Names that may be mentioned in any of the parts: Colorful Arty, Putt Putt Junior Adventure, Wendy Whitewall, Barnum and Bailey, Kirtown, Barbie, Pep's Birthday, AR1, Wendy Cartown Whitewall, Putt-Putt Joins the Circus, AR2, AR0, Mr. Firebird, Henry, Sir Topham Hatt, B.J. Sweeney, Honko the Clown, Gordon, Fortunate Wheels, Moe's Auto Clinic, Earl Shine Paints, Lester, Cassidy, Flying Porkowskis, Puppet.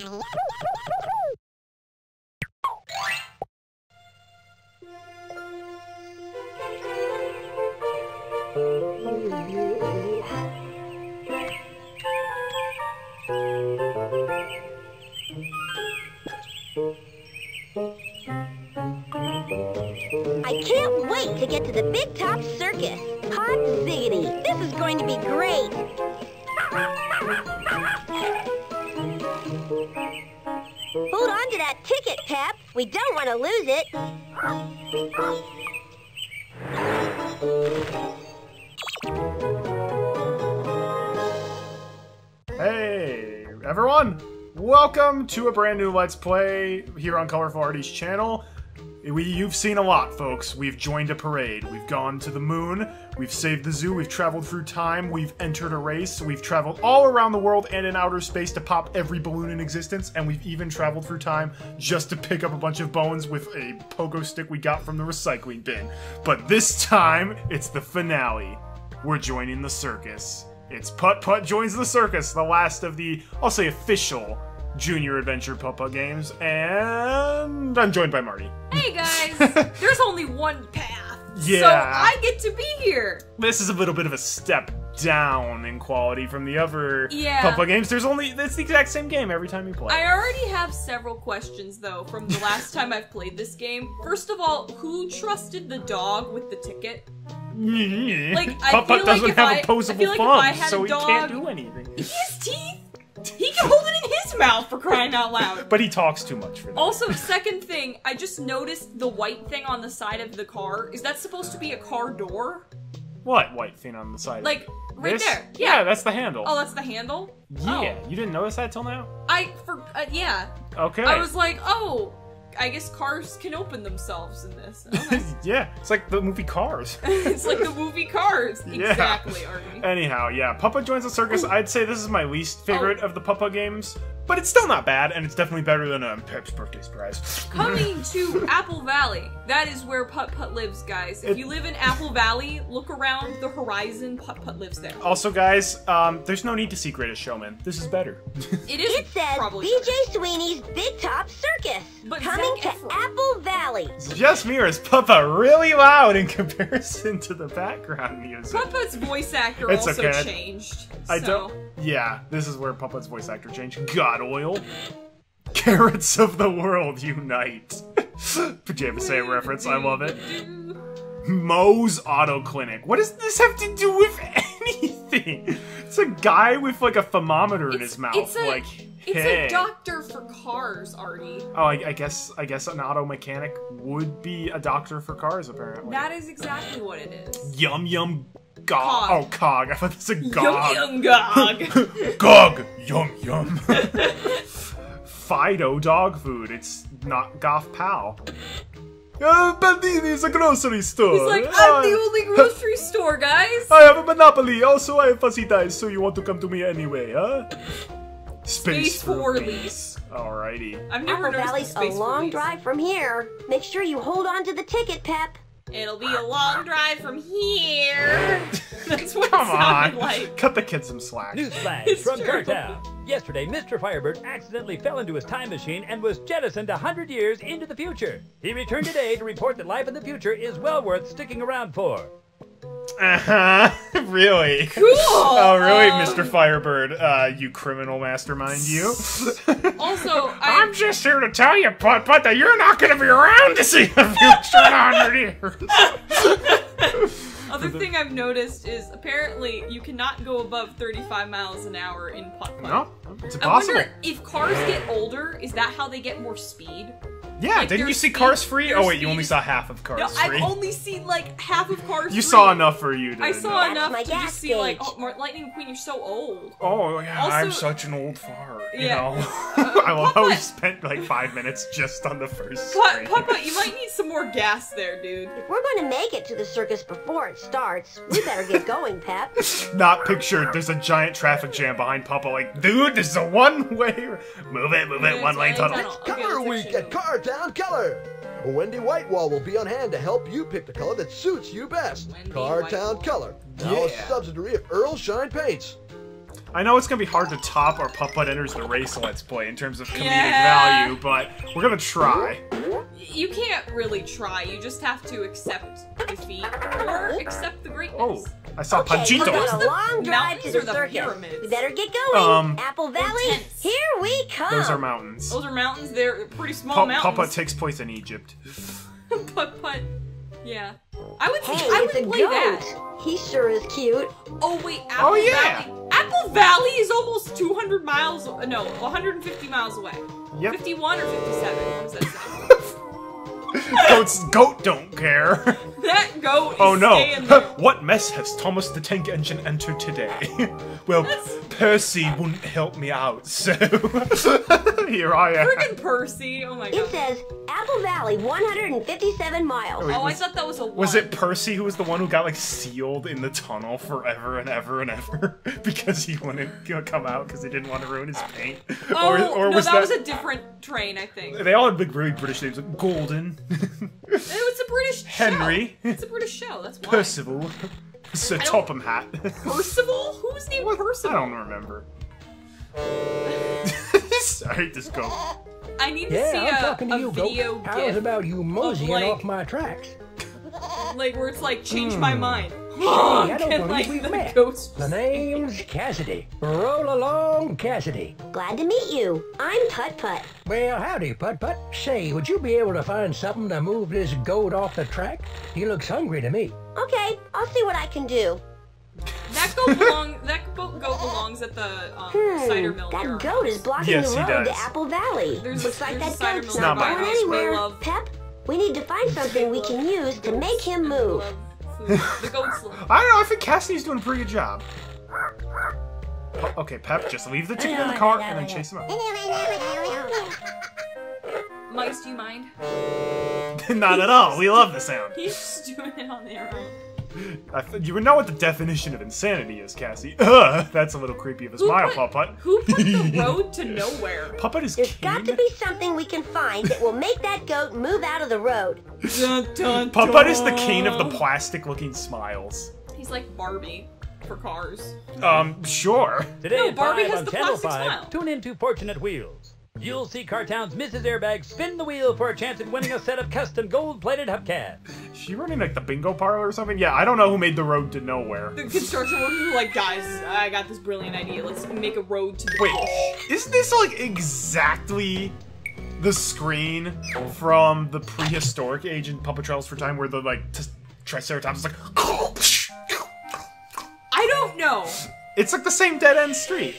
I can't wait to get to the Big Top Circus. Hot ziggity, this is going to be great. Hold on to that ticket, Pep. We don't want to lose it. Hey, everyone. Welcome to a brand new Let's Play here on Colorful Arty's channel. You've seen a lot, folks. We've joined a parade. We've gone to the moon. We've saved the zoo. We've traveled through time. We've entered a race. We've traveled all around the world and in outer space to pop every balloon in existence. And we've even traveled through time just to pick up a bunch of bones with a pogo stick we got from the recycling bin. But this time, it's the finale. We're joining the circus. It's Putt-Putt Joins the Circus, the last of the, I'll say, official Junior Adventure Putt-Putt games, and I'm joined by Marty. Hey guys, there's only one path, yeah. So I get to be here. This is a little bit of a step down in quality from the other Putt-Putt games. It's the exact same game every time you play. I already have several questions though from the last time I've played this game. First of all, who trusted the dog with the ticket? Like, Putt-Putt doesn't have opposable thumbs, so he can't do anything. His teeth. He can hold it in his mouth, for crying out loud. But he talks too much for that. Also, second thing, I just noticed the white thing on the side of the car. Is that supposed to be a car door? What white thing on the side? Like, right there. Yeah, that's the handle. Oh, that's the handle? Yeah. Oh. You didn't notice that till now? Yeah. Okay. I was like, oh, I guess cars can open themselves in this. Okay. Yeah, it's like the movie Cars. It's like the movie Cars. Exactly, yeah. Artie. Anyhow, yeah, Putt-Putt Joins the Circus. Ooh. I'd say this is my least favorite of the Putt-Putt games, but it's still not bad, and it's definitely better than Pep's birthday surprise. Coming to Apple Valley. That is where Putt-Putt lives, guys. If you live in Apple Valley, look around the horizon. Putt-Putt lives there. Also, guys, there's no need to see Greatest Showman. This is better. It is. It says B.J. Sweeney's Big Top Circus. But coming to Apple Valley. Just me, or is Putt-Putt really loud in comparison to the background music? Putt-Putt's voice actor also changed. Yeah, this is where Putt-Putt's voice actor changed. God oil. Carrots of the world unite. Pajama Sam reference, I love it. Moe's Auto Clinic. What does this have to do with anything? It's a guy with like a thermometer in his mouth. It's a doctor for cars, Artie. Oh, I guess an auto mechanic would be a doctor for cars, apparently. That is exactly what it is. Yum yum gog. Cog. Oh, cog. I thought that's a gog. Yum yum gog. Gog. Yum yum. Fido dog food. It's not Goff Pal. Bendini's a grocery store. He's like, I'm the only grocery store, guys. I have a monopoly. Also, I have Fuzzy Dice, so you want to come to me anyway, huh? Space for lease. Alrighty. I've never Apple Valley's a long drive from here. Make sure you hold on to the ticket, Pep. It'll be a long drive from here. That's what it sounded like. Cut the kids some slack. Newsflash from Kirtown. Yesterday, Mr. Firebird accidentally fell into his time machine and was jettisoned 100 years into the future. He returned today to report that life in the future is well worth sticking around for. Uh-huh. Really? Cool! Oh, really, Mr. Firebird, you criminal mastermind, you? Also, I'm just here to tell you, Putt-Putt, that you're not going to be around to see the future in 100 years. Other thing I've noticed is apparently you cannot go above 35 miles an hour in Putt-Putt. No, it's impossible. I wonder if cars get older, is that how they get more speed? Yeah, like, didn't you see Cars Free? Oh wait, you only saw half of Cars Free. No, I've only seen like half of Cars Free. You saw enough for you to know. Enough to just see like, oh, Lightning McQueen, you're so old. Oh yeah, also, I'm such an old fart, you know. I love how we spent like 5 minutes just on the first screen. Putt-Putt, you might need some more gas there, dude. If we're going to make it to the circus before it starts, we better get going, Pep. Not pictured. There's a giant traffic jam behind Putt-Putt like, dude, this is a one-way. Move it, one-lane tunnel. It's Color Week at Cars. Down color. Wendy Whitewall will be on hand to help you pick the color that suits you best. Wendy Cartown Whitewall. Color. Now a subsidiary of Earl Shine Paints. I know it's gonna be hard to top our Putt-Putt Enters the Race Let's Play in terms of comedic value, but we're gonna try. You can't really try, you just have to accept defeat or accept the greatness. Oh, I saw Panchito. A long drive to the pyramids. We better get going. Apple Valley, here we come. Those are mountains. Those are mountains, they're pretty small mountains. Putt-Putt takes place in Egypt. Putt-Putt, yeah. I would play that. He sure is cute. Oh wait, Apple Valley. Apple Valley is almost 200 miles, no, 150 miles away. Yep. 51 or 57, what does that say? Goat don't care. That goat is staying there. What mess has Thomas the Tank Engine entered today? Well, Percy wouldn't help me out, so here I am. Friggin' Percy, oh my god. It says, Apple Valley, 157 miles. Wait, I thought that was a one. Was it Percy who was the one who got, like, sealed in the tunnel forever and ever and ever? Because he wouldn't come out because he didn't want to ruin his paint? Oh, or no, that was a different train, I think. They all had big, really British names, like Gordon. It was a British Henry. Show. It's a British show, that's why. Percival. Sir Topham Hatt. Percival? Who's named Percival? I don't remember. Sorry, just go. I need to see a video GIF. I was about you moseying off my tracks. Like, where it's like, change my mind. I don't believe we've met. The name's Cassidy. Roll along, Cassidy. Glad to meet you. I'm Putt-Putt. Well, howdy, Putt-Putt. Say, would you be able to find something to move this goat off the track? He looks hungry to me. Okay, I'll see what I can do. That goat belongs at the cider mill. That goat is blocking the road to Apple Valley. Looks like that goat's not going anywhere. Pep, we need to find something we can use to make him move. The goat's I don't know, I think Cassidy's doing a pretty good job. Okay, Pep, just leave the ticket in the car and then chase him out. Mice, do you mind? Not at all, we love the sound. He's just doing it on their own. You know what the definition of insanity is, Cassie. That's a little creepy of a smile, Putt-Putt. Who put the road to nowhere? Putt-Putt is There's got to be something we can find that will make that goat move out of the road. Putt-Putt is the king of the plastic-looking smiles. He's like Barbie for cars. Sure. Today, Barbie has the plastic smile. Tune in to Fortunate Wheels. You'll see Kirtown's Mrs. Airbag spin the wheel for a chance at winning a set of custom gold-plated hubcaps. Is she running like the bingo parlor or something? Yeah, I don't know who made the road to nowhere. The construction worker who like, guys, I got this brilliant idea. Let's make a road to the bush. Isn't this like exactly the screen from the prehistoric age in Puppet Trails for Time where the like Triceratops is like I don't know. It's like the same dead-end street.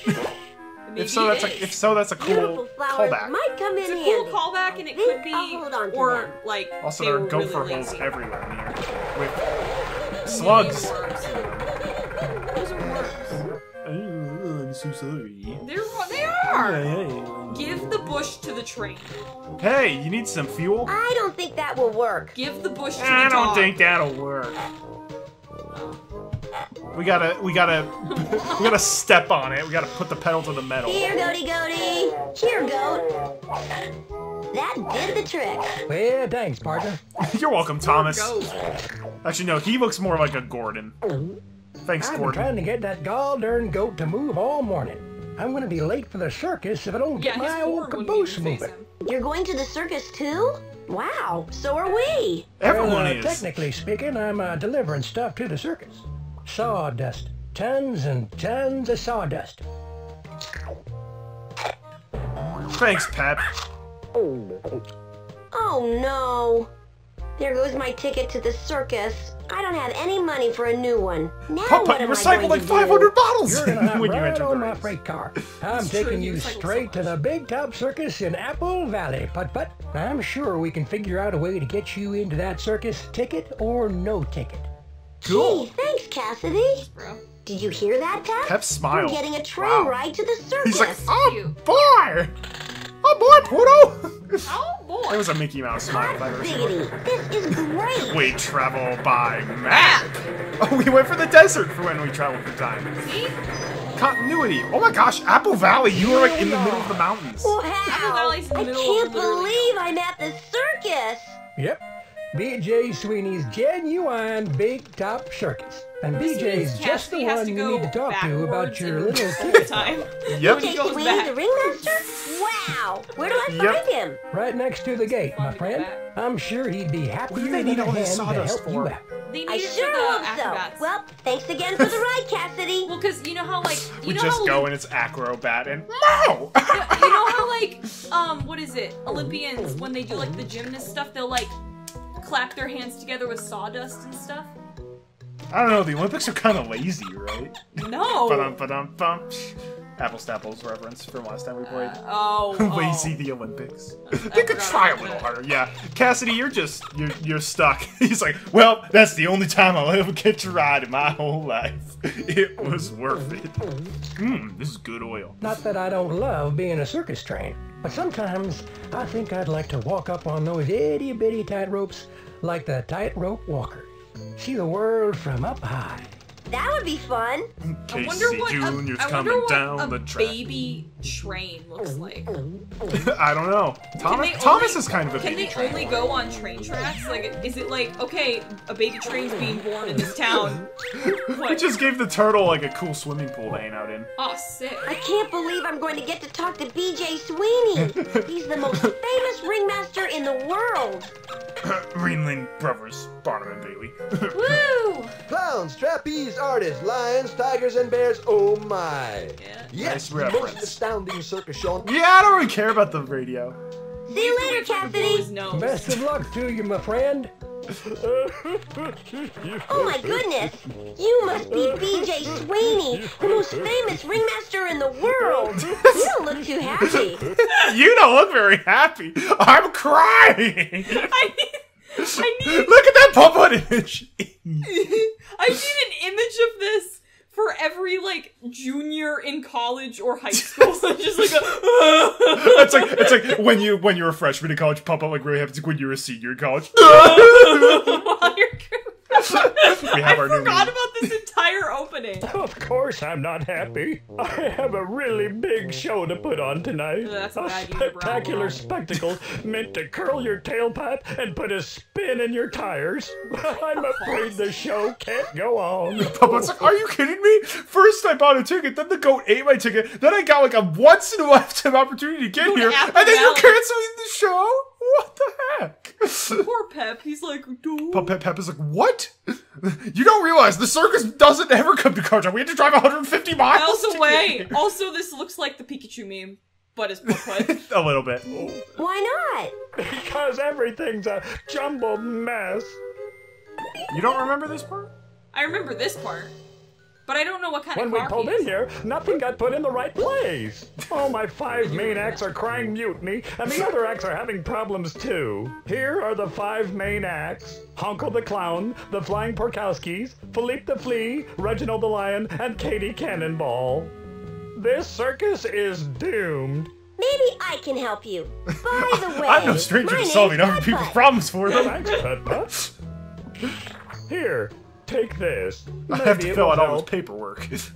Maybe if so, that's a cool callback. Might come in it's a cool callback, and it could be, or like also there are gopher holes everywhere in here with slugs. Those are worms. Oh, I'm so sorry. They are. Hey. Give the bush to the train. Hey, you need some fuel? I don't think that will work. Give the bush to the dog. I don't think that'll work. We gotta step on it. We gotta put the pedal to the metal. Here, goaty, goaty. Here, goat. That did the trick. Well, thanks, partner. You're welcome, Thomas. Actually, no, he looks more like a Gordon. Thanks, Gordon. I've been trying to get that gall-darn goat to move all morning. I'm gonna be late for the circus if I don't get my old caboose moving. You're going to the circus too? Wow, so are we. Everyone is. Technically speaking, I'm delivering stuff to the circus. Sawdust. Tons and tons of sawdust. Thanks, Pep. Oh no. There goes my ticket to the circus. I don't have any money for a new one. Now Putt-Putt, you recycled like 500 bottles when you entered my freight car. I'm taking you straight to the Big Top Circus in Apple Valley, Putt-Putt. I'm sure we can figure out a way to get you into that circus, ticket or no ticket. Cool. Gee, thanks, Cassidy. Did you hear that, Pep? Pep smiled. We're getting a train ride to the circus. He's like, oh boy! Oh boy, Pluto! Oh boy! It was a Mickey Mouse smile. This is great! We travel by map! Oh, we went for the desert for when we traveled for time. See? Continuity! Oh my gosh, Apple Valley! You were like in the middle of the mountains. Wow! Apple Valley's in the middle of the I can't believe I'm at the circus! Yep. B.J. Sweeney's genuine big top circus. And BJ's just the one you need to talk to about your little kid time. Yep. He goes back. The ringmaster? Wow. Where do I find him? Right next to the gate, my friend. I'm sure he'd be happy to help you out. I sure hope so. Well, thanks again for the ride, Cassidy. Well, because you know how like you know just go and it's acrobat and no. You know how like what is it? Olympians when they do like the gymnast stuff, they'll like clap their hands together with sawdust and stuff. I don't know, the Olympics are kind of lazy, right? No! Ba-dum-ba-dum-bum. Apples to apples reference from last time we played. Lazy the Olympics. They could try a little harder, yeah. Cassidy, you're stuck. He's like, well, that's the only time I'll ever get to ride in my whole life. It was worth it. Mmm, this is good oil. Not that I don't love being a circus train, but sometimes I think I'd like to walk up on those itty-bitty tight ropes like the tightrope walker. See the world from up high. That would be fun. Casey Jr.'s coming down the track. Baby train looks like. I don't know. Thomas is kind of a baby train. Can they only go on train tracks? Like, is it like, okay, a baby train's being born in this town? We just gave the turtle like a cool swimming pool to hang out in. Oh, sick. I can't believe I'm going to get to talk to B.J. Sweeney. He's the most famous ringmaster in the world. Greenland Brothers, Barnum and Bailey. Woo! Clowns, trapeze artists, lions, tigers, and bears. Oh my! Yeah. Yes, nice the most astounding circus show. Yeah, I don't really care about the radio. See you later, Cassidy. Best of luck to you, my friend. Oh my goodness! You must be B.J. Sweeney, the most famous ringmaster in the world! You don't look too happy! You don't look very happy! I'm crying! I need... Look at that pop-up image! I need an image of this for every, like, junior in college or high school. So just like a... it's like when you're a freshman in college, pop-up like really happens like when you're a senior in college. I forgot about this entire opening. Of course I'm not happy. I have a really big show to put on tonight. That's a spectacular spectacle meant to curl your tailpipe and put a spin in your tires. I'm afraid the show can't go on. Papa, are you kidding me? First I bought a ticket, then the goat ate my ticket, then I got like a once-in-a-lifetime opportunity to get here, and then you're canceling the show? What the heck? Poor Pep, he's like, dude. Pep is like, what? You don't realize the circus doesn't ever come to Kirtown. We had to drive 150 miles away. Also, this looks like the Pikachu meme, but it's Puppet. A little bit. Why not? Because everything's a jumbled mess. You don't remember this part? I remember this part. But I don't know what kind of car. When we pulled in here, nothing got put in the right place. All my five main acts are crying mutiny, and the other acts are having problems too. Here are the five main acts: Honko the Clown, the Flying Porkowskis, Philippe the Flea, Reginald the Lion, and Katie Cannonball. This circus is doomed. Maybe I can help you. By the way, I'm no stranger to solving other people's problems for them. Thanks, Putt-Putt. Here. Take this. Maybe I have to fill out all this paperwork. Is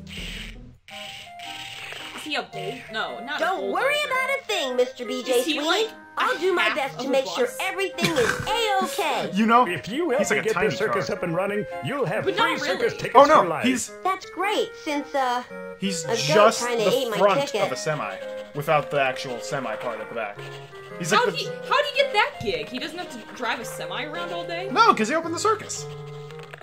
he a bull? No, not Don't a worry about a thing, Mr. B.J. Sweeney. Like, I'll do my best to make sure everything is A-OK. You know, if you help me get this circus up and running, you'll have free circus tickets for life. That's great, since he's just the front of a semi, without the actual semi part at the back. He's like how'd he get that gig? He doesn't have to drive a semi around all day? No, because he opened the circus.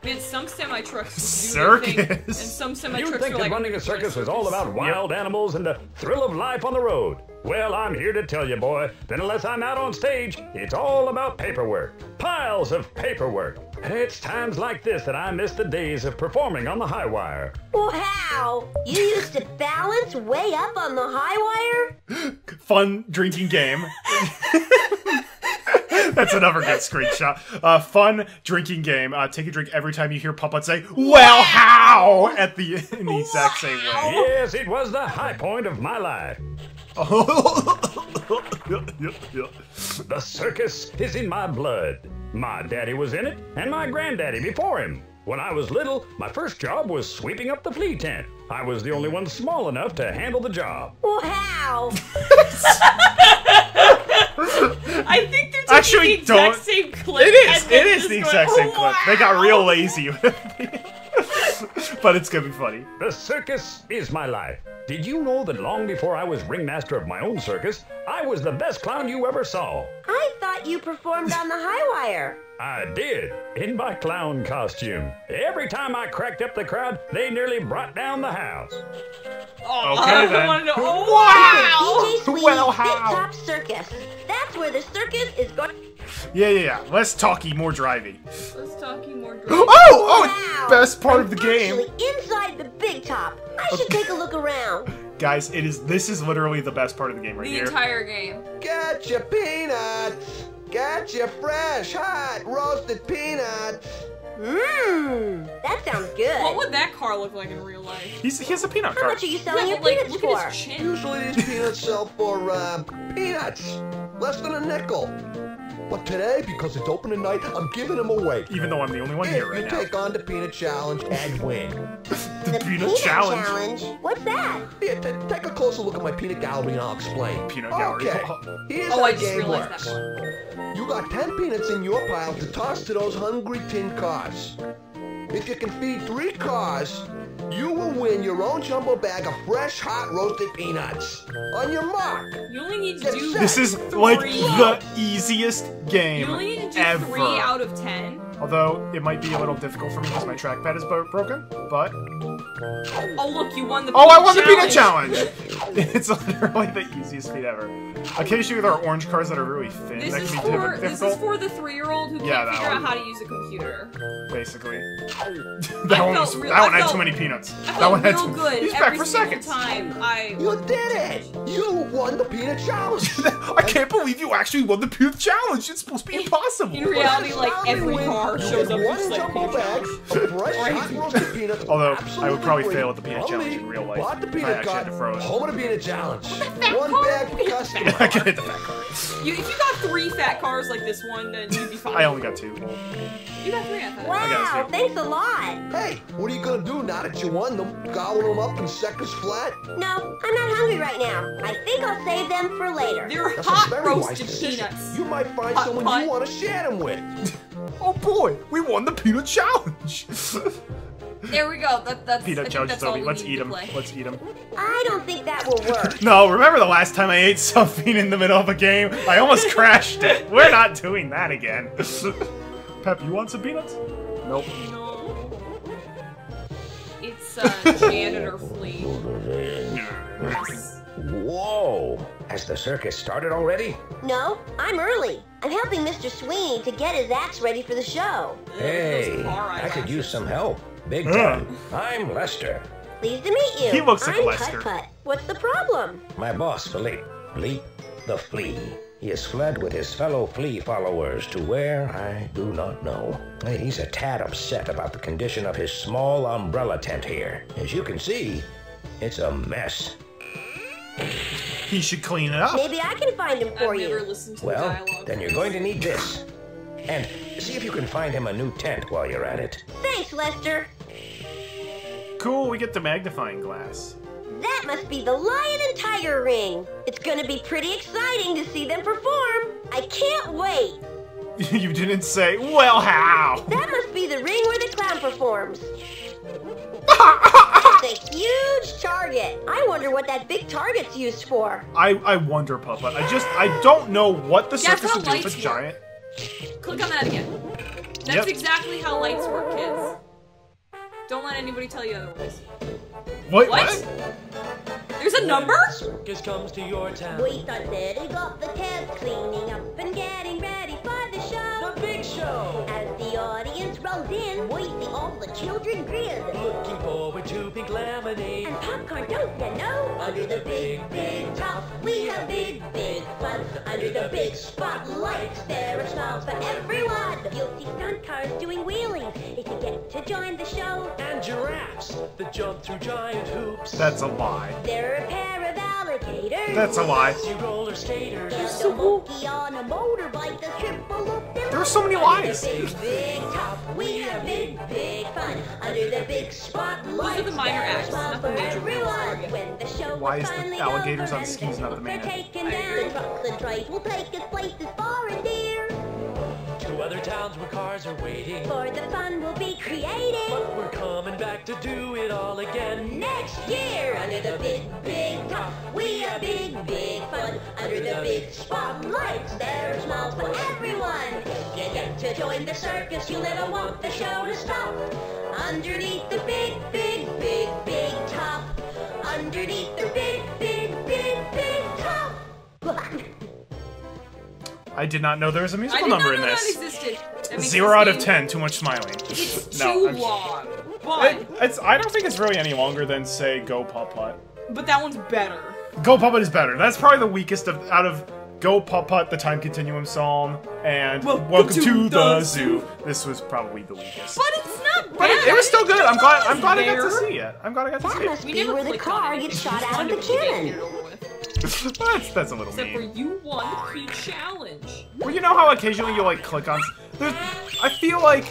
Man, some semi trucks and some semi trucks are like running a circus was all about wild animals and the thrill of life on the road. Well, I'm here to tell you, boy, that unless I'm out on stage, it's all about paperwork. Piles of paperwork. And it's times like this that I miss the days of performing on the high wire. Wow! You used to balance way up on the high wire? Fun drinking game. That's another good screenshot. Fun drinking game. Take a drink every time you hear Puppet say, "Well, how?" at the in the exact same way. Yes, it was the high point of my life. The circus is in my blood. My daddy was in it, and my granddaddy before him. When I was little, my first job was sweeping up the flea tent. I was the only one small enough to handle the job. Wow. I think they're taking the exact same clip. It is the exact same clip. They got real lazy with it. But it's gonna be funny. The circus is my life. Did you know that long before I was ringmaster of my own circus, I was the best clown you ever saw? I thought you performed on the high wire. I did, in my clown costume. Every time I cracked up the crowd, they nearly brought down the house. Oh, okay, then. Oh, wow! B.J. Sweeney's Big Top Circus. That's where the circus is going. Yeah. Less talky, more drivey. Oh! Wow. Best part of the game. Inside the Big Top. I should take a look around. Guys, this is literally the best part of the game right here. The entire game. Gotcha, peanuts. Gotcha, fresh, hot, roasted peanuts. Mmm, that sounds good. What would that car look like in real life? He has a peanut car. How much are you selling your peanuts for? Look at his chin. Usually these peanuts sell for, peanuts. Less than a nickel. But today, because it's opening night, I'm giving them away. Even though I'm the only one here right now. You take on the peanut challenge and win. the peanut challenge? What's that? Yeah, take a closer look at my peanut gallery and I'll explain. Peanut gallery. Okay. Here's how the game works. You got 10 peanuts in your pile to toss to those hungry tin cars. If you can feed 3 cars, you will win your own jumbo bag of fresh, hot, roasted peanuts. On your mark. You only need to do this is like the easiest game ever. You only need to do 3 out of 10. Although it might be a little difficult for me because my trackpad is broken, but. Oh look, you won the. Oh, I won the peanut challenge. It's literally the easiest feat ever. Occasionally there are orange cars that are really thin. This is for the 3-year-old who can't figure out how to use a computer. Basically. that one had too many peanuts. I felt real good. He's back for seconds. You did it! You won the peanut challenge. I can't believe you actually won the peanut challenge. It's supposed to be impossible. In reality, like every car shows up with like peanut challenge. Although I would probably fail at the peanut challenge in real life. What a peanut challenge! One bag per customer. I can hit the fat car. If you got 3 fat cars like this one, then you'd be fine. I only got 2. You got 3, I thought. Wow, thanks a lot. Hey, what are you gonna do now that you won them? Gobble them up in seconds flat? No, I'm not hungry right now. I think I'll save them for later. They're hot roasted peanuts. You might find someone you want to share them with. Oh boy, we won the peanut challenge. There we go. That's peanut challenge is over. Let's eat them. Let's eat them. I don't think that will work. No, remember the last time I ate something in the middle of a game? I almost crashed it. We're not doing that again. Pep, you want some peanuts? Nope. No. It's janitor flea. Whoa! Has the circus started already? No, I'm early. I'm helping Mr. Sweeney to get his acts ready for the show. Hey, I could use some help. Big time. I'm Lester. Pleased to meet you. He looks like Lester. I'm Putt-Putt. What's the problem? My boss, Philippe the Flea. He has fled with his fellow flea followers to where I do not know. He's a tad upset about the condition of his small umbrella tent here. As you can see, it's a mess. He should clean it up. Maybe I can find him for you. Well, then you're going to need this. And see if you can find him a new tent while you're at it. Thanks, Lester. Cool, we get the magnifying glass. That must be the lion and tiger ring. It's gonna be pretty exciting to see them perform. I can't wait. You didn't say, well, how? That must be the ring where the clown performs. It's a huge target. I wonder what that big target's used for. I wonder, Papa. I don't know what the circus would do if it's giant. Click on that again. That's exactly how lights work, kids. Don't let anybody tell you otherwise. What? There's a number? Circus comes to your town. We start setting up the tent, cleaning up and getting ready for the show. The big show. As the audience rolls in, waiting all the children grin. Looking forward to big lemonade and popcorn, don't you know? Under the big top, we have big fun. Under the big spotlight, there are smiles for everyone. You'll see stunt cars doing wheelies if you get to join the show. And giraffes that jump through giant hoops. That's a lie. There are a pair of alligators That's a lie. There are so many lies. We have big fun under the big spotlight. Those are the minor acts, not the major ones. Why is the alligators on skis not the main act? To other towns where cars are waiting. For the fun we'll be creating. But we're coming back to do it all again next year. Under the big top, we have big fun. Under the big spotlight, there's smiles for everyone. You get to join the circus, you never want the show to stop. Underneath the big top. Underneath the big top. I did not know there was a musical number in this. That existed. That 0 out of 10. Too much smiling. It's too long. But I don't think it's really any longer than, say, Go Putt-Putt. But that one's better. Go Putt-Putt is better. That's probably the weakest out of Go Putt-Putt, the Time Continuum song, and Welcome to the Zoo. This was probably the weakest. But it's not bad. But it was still good. I'm glad I got to see it. I'm glad I got to see it. That must be where the car gets shot out of the cannon. That's a little mean. Except for you won the pre-challenge. Well, you know how occasionally you like click on. I feel like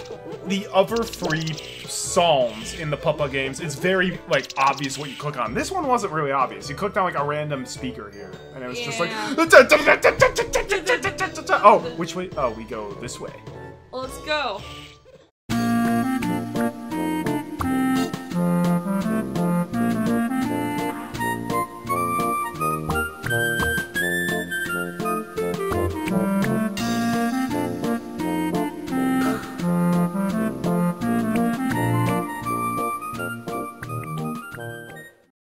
the other three songs in the Pup-Pup games, it's very like obvious what you click on. This one wasn't really obvious. You clicked on like a random speaker here, and it was just like. Oh, which way? Oh, we go this way. Let's go.